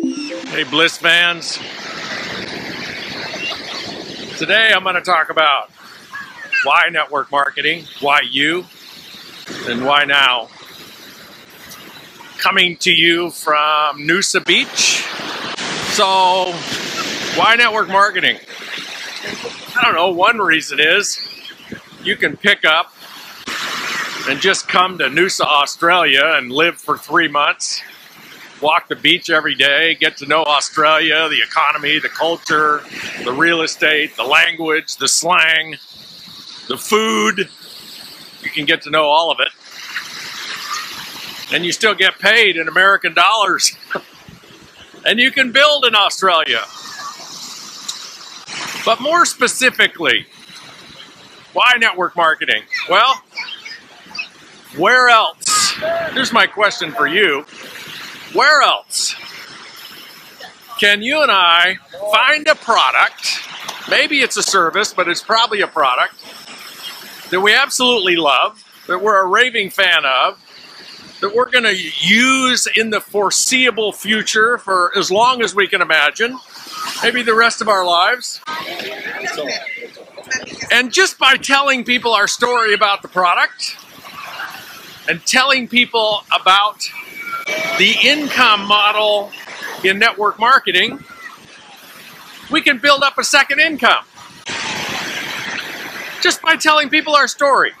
Hey Bliss fans, today I'm going to talk about why network marketing, why you, and why now. Coming to you from Noosa Beach. So why network marketing? I don't know, one reason is you can pick up and just come to Noosa, Australia and live for 3 months, walk the beach every day, get to know Australia, the economy, the culture, the real estate, the language, the slang, the food. You can get to know all of it. And you still get paid in American dollars. And you can build in Australia. But more specifically, why network marketing? Well, where else? Here's my question for you. Where else can you and I find a product, maybe it's a service, but it's probably a product, that we absolutely love, that we're a raving fan of, that we're going to use in the foreseeable future for as long as we can imagine, maybe the rest of our lives? And just by telling people our story about the product, and telling people about the income model in network marketing, we can build up a second income. Just by telling people our story.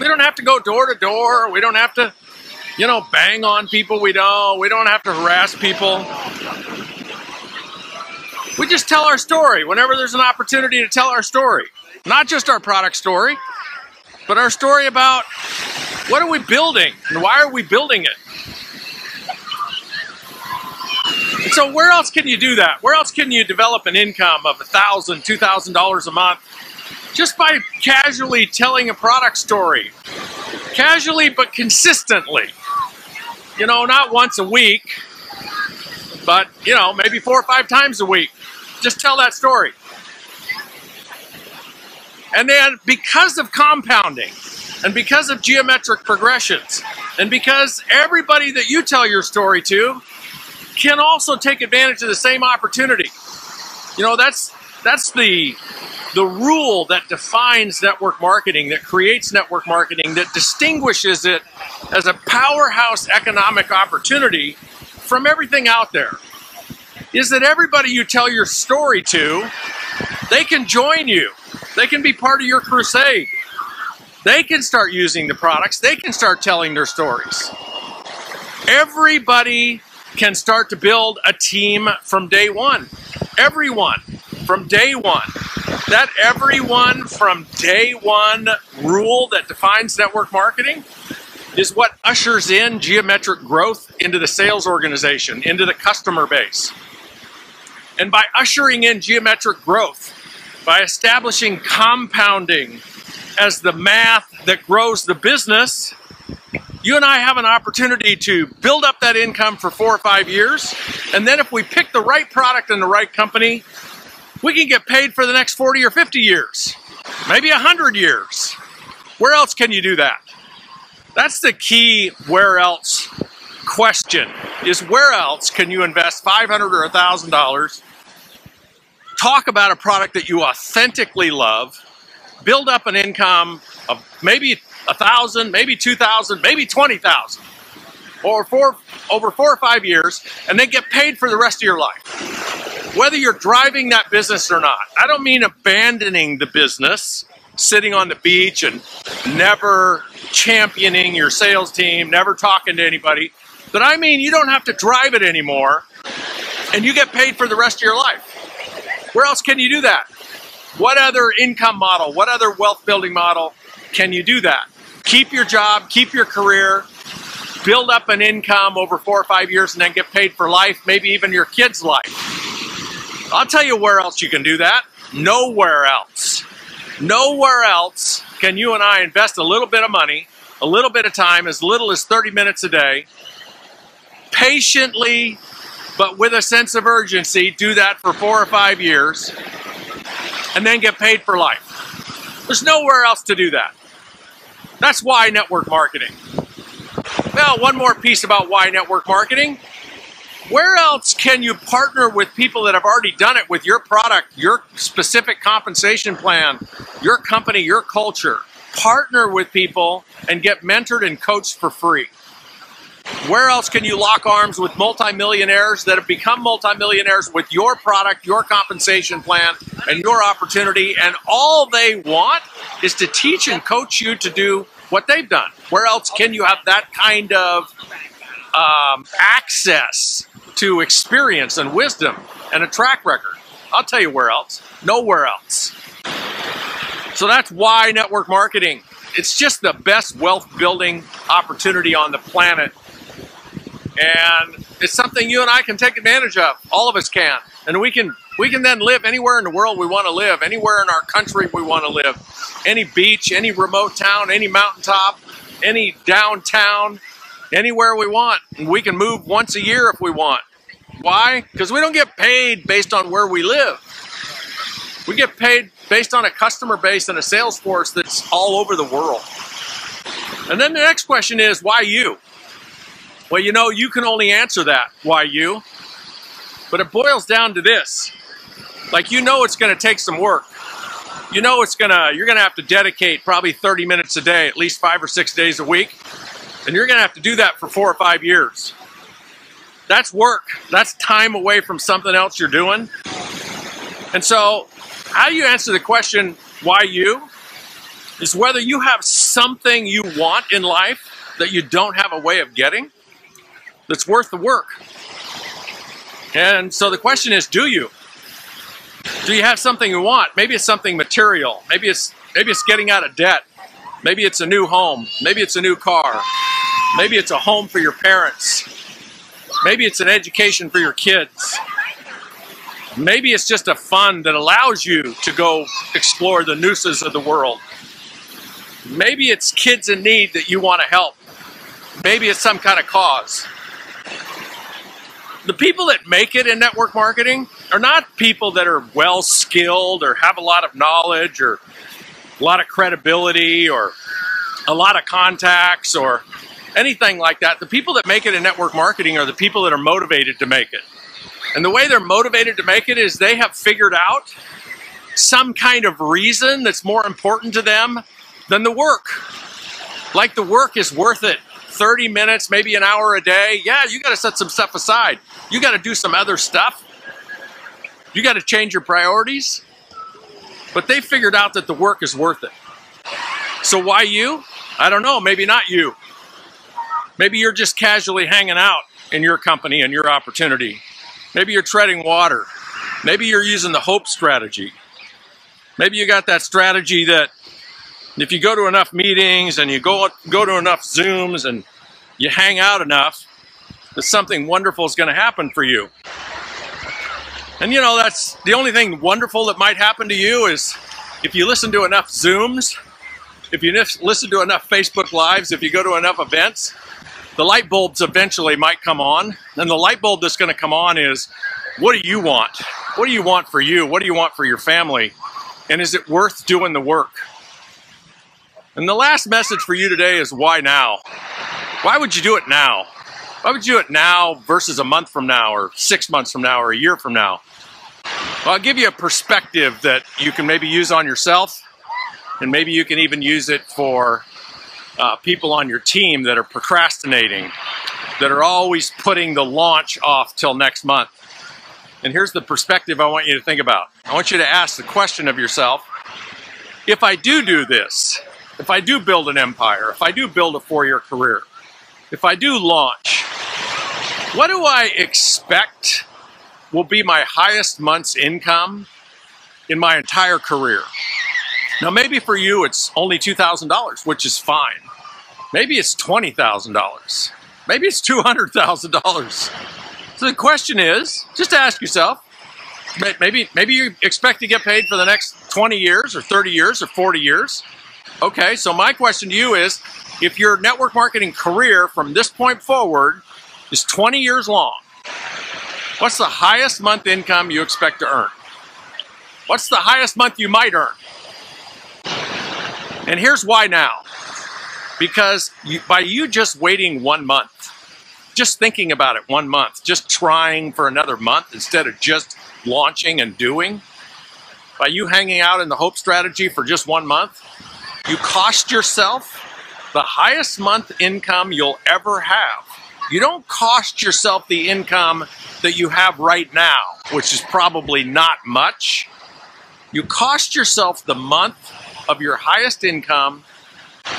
We don't have to go door to door. We don't have to, you know, bang on people we know. We don't have to harass people. We just tell our story whenever there's an opportunity to tell our story. Not just our product story, but our story about what are we building and why are we building it. And so where else can you do that? Where else can you develop an income of $1,000, $2,000 a month just by casually telling a product story? Casually but consistently. You know, not once a week, but, you know, maybe 4 or 5 times a week. Just tell that story. And then because of compounding, and because of geometric progressions, and because everybody that you tell your story to can also take advantage of the same opportunity. You know, that's the rule that defines network marketing, that creates network marketing, that distinguishes it as a powerhouse economic opportunity from everything out there, is that everybody you tell your story to, they can join you. They can be part of your crusade. They can start using the products. They can start telling their stories. Everybody can start to build a team from day one. Everyone from day one. That everyone from day one rule that defines network marketing is what ushers in geometric growth into the sales organization, into the customer base. And by ushering in geometric growth, by establishing compounding as the math that grows the business, you and I have an opportunity to build up that income for 4 or 5 years. And then if we pick the right product and the right company, we can get paid for the next 40 or 50 years, maybe 100 years. Where else can you do that? That's the key where else question, is where else can you invest $500 or $1,000, talk about a product that you authentically love, build up an income of maybe $1,000, maybe $2,000, maybe $20,000 over 4 or 5 years, and then get paid for the rest of your life. Whether you're driving that business or not. I don't mean abandoning the business, sitting on the beach and never championing your sales team, never talking to anybody. But I mean you don't have to drive it anymore, and you get paid for the rest of your life. Where else can you do that? What other income model, what other wealth building model can you do that? Keep your job, keep your career, build up an income over 4 or 5 years and then get paid for life, maybe even your kids' life. I'll tell you where else you can do that. Nowhere else. Nowhere else can you and I invest a little bit of money, a little bit of time, as little as 30 minutes a day, patiently, but with a sense of urgency, do that for 4 or 5 years and then get paid for life. There's nowhere else to do that. That's why network marketing. Now, one more piece about why network marketing. Where else can you partner with people that have already done it with your product, your specific compensation plan, your company, your culture? Partner with people and get mentored and coached for free. Where else can you lock arms with multimillionaires that have become multimillionaires with your product, your compensation plan, and your opportunity, and all they want is to teach and coach you to do what they've done? Where else can you have that kind of access to experience and wisdom and a track record? I'll tell you where else. Nowhere else. So that's why network marketing. It's just the best wealth building opportunity on the planet. And it's something you and I can take advantage of. All of us can. And we can then live anywhere in the world we want to live, anywhere in our country we want to live. Any beach, any remote town, any mountaintop, any downtown, anywhere we want. And we can move once a year if we want. Why? Because we don't get paid based on where we live. We get paid based on a customer base and a sales force that's all over the world. And then the next question is, why you? Well, you know, you can only answer that, why you? But it boils down to this. Like, you know it's going to take some work. You know you're going to have to dedicate probably 30 minutes a day, at least 5 or 6 days a week. And you're going to have to do that for 4 or 5 years. That's work. That's time away from something else you're doing. And so, how you answer the question, why you, is whether you have something you want in life that you don't have a way of getting that's worth the work. And so the question is, do you? Do you have something you want? Maybe it's something material. Maybe it's getting out of debt. Maybe it's a new home. Maybe it's a new car. Maybe it's a home for your parents. Maybe it's an education for your kids. Maybe it's just a fund that allows you to go explore the nooses of the world. Maybe it's kids in need that you want to help. Maybe it's some kind of cause. The people that make it in network marketing are not people that are well skilled or have a lot of knowledge or a lot of credibility or a lot of contacts or anything like that. The people that make it in network marketing are the people that are motivated to make it. And the way they're motivated to make it is they have figured out some kind of reason that's more important to them than the work. Like, the work is worth it. 30 minutes, maybe an hour a day. Yeah, you got to set some stuff aside. You got to do some other stuff. You got to change your priorities. But they figured out that the work is worth it. So why you? I don't know. Maybe not you. Maybe you're just casually hanging out in your company and your opportunity. Maybe you're treading water. Maybe you're using the hope strategy. Maybe you got that strategy that if you go to enough meetings and you go to enough Zooms and you hang out enough, that something wonderful is going to happen for you. And you know, that's the only thing wonderful that might happen to you is if you listen to enough Zooms, if you listen to enough Facebook Lives, if you go to enough events, the light bulbs eventually might come on. And the light bulb that's going to come on is, what do you want? What do you want for you? What do you want for your family? And is it worth doing the work? And the last message for you today is, why now? Why would you do it now? Why would you do it now versus a month from now or 6 months from now or a year from now? Well, I'll give you a perspective that you can maybe use on yourself, and maybe you can even use it for people on your team that are procrastinating, that are always putting the launch off till next month. And here's the perspective I want you to think about. I want you to ask the question of yourself, if I do this, if I do build an empire, if I do build a four-year career, if I do launch, what do I expect will be my highest month's income in my entire career? Now, maybe for you it's only $2,000, which is fine. Maybe it's $20,000. Maybe it's $200,000. So the question is, just ask yourself, maybe you expect to get paid for the next 20 years or 30 years or 40 years. Okay, so my question to you is, if your network marketing career from this point forward is 20 years long, what's the highest month income you expect to earn? What's the highest month you might earn? And here's why now. Because by you just waiting 1 month, just thinking about it 1 month, just trying for another month instead of just launching and doing. By you hanging out in the hope strategy for just 1 month, you cost yourself the highest month income you'll ever have. You don't cost yourself the income that you have right now, which is probably not much. You cost yourself the month of your highest income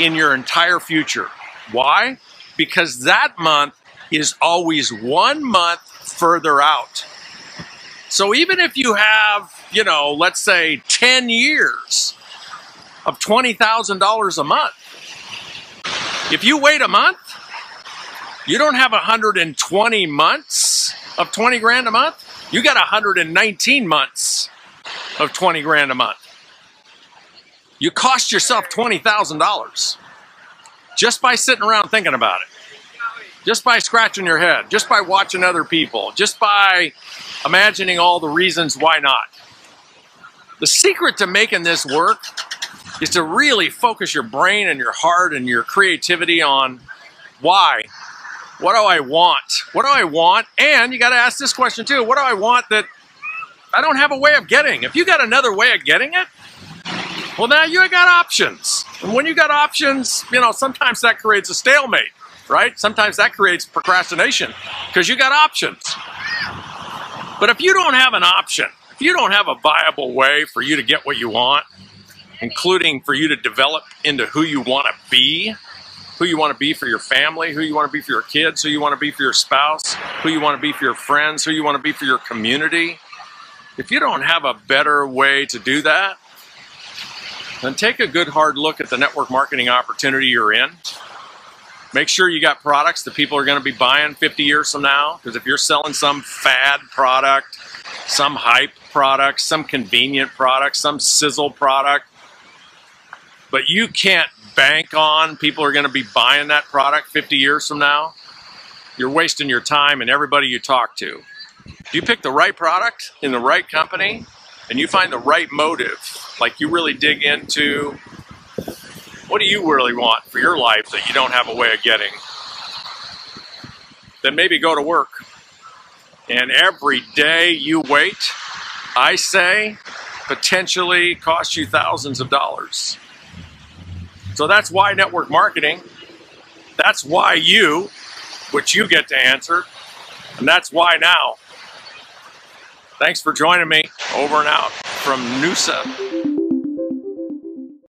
in your entire future. Why? Because that month is always 1 month further out. So even if you have, you know, let's say 10 years of $20,000 a month, if you wait a month, you don't have 120 months of 20 grand a month. You got 119 months of 20 grand a month. You cost yourself $20,000 just by sitting around thinking about it, just by scratching your head, just by watching other people, just by imagining all the reasons why not. The secret to making this work is to really focus your brain and your heart and your creativity on why. What do I want? What do I want? And you got to ask this question too. What do I want that I don't have a way of getting? If you got another way of getting it, well, now you got options. And when you got options, you know, sometimes that creates a stalemate, right? Sometimes that creates procrastination because you got options. But if you don't have an option, if you don't have a viable way for you to get what you want, including for you to develop into who you want to be for your family, who you want to be for your kids, who you want to be for your spouse, who you want to be for your friends, who you want to be for your community. If you don't have a better way to do that, then take a good hard look at the network marketing opportunity you're in. Make sure you got products that people are going to be buying 50 years from now, because if you're selling some fad product, some hype product, some convenient product, some sizzle product, but you can't bank on people are going to be buying that product 50 years from now, you're wasting your time and everybody you talk to. If you pick the right product in the right company and you find the right motive, like you really dig into what do you really want for your life that you don't have a way of getting, then maybe go to work. And every day you wait, I say, potentially costs you thousands of dollars. So that's why network marketing, that's why you, which you get to answer, and that's why now. Thanks for joining me. Over and out from Noosa.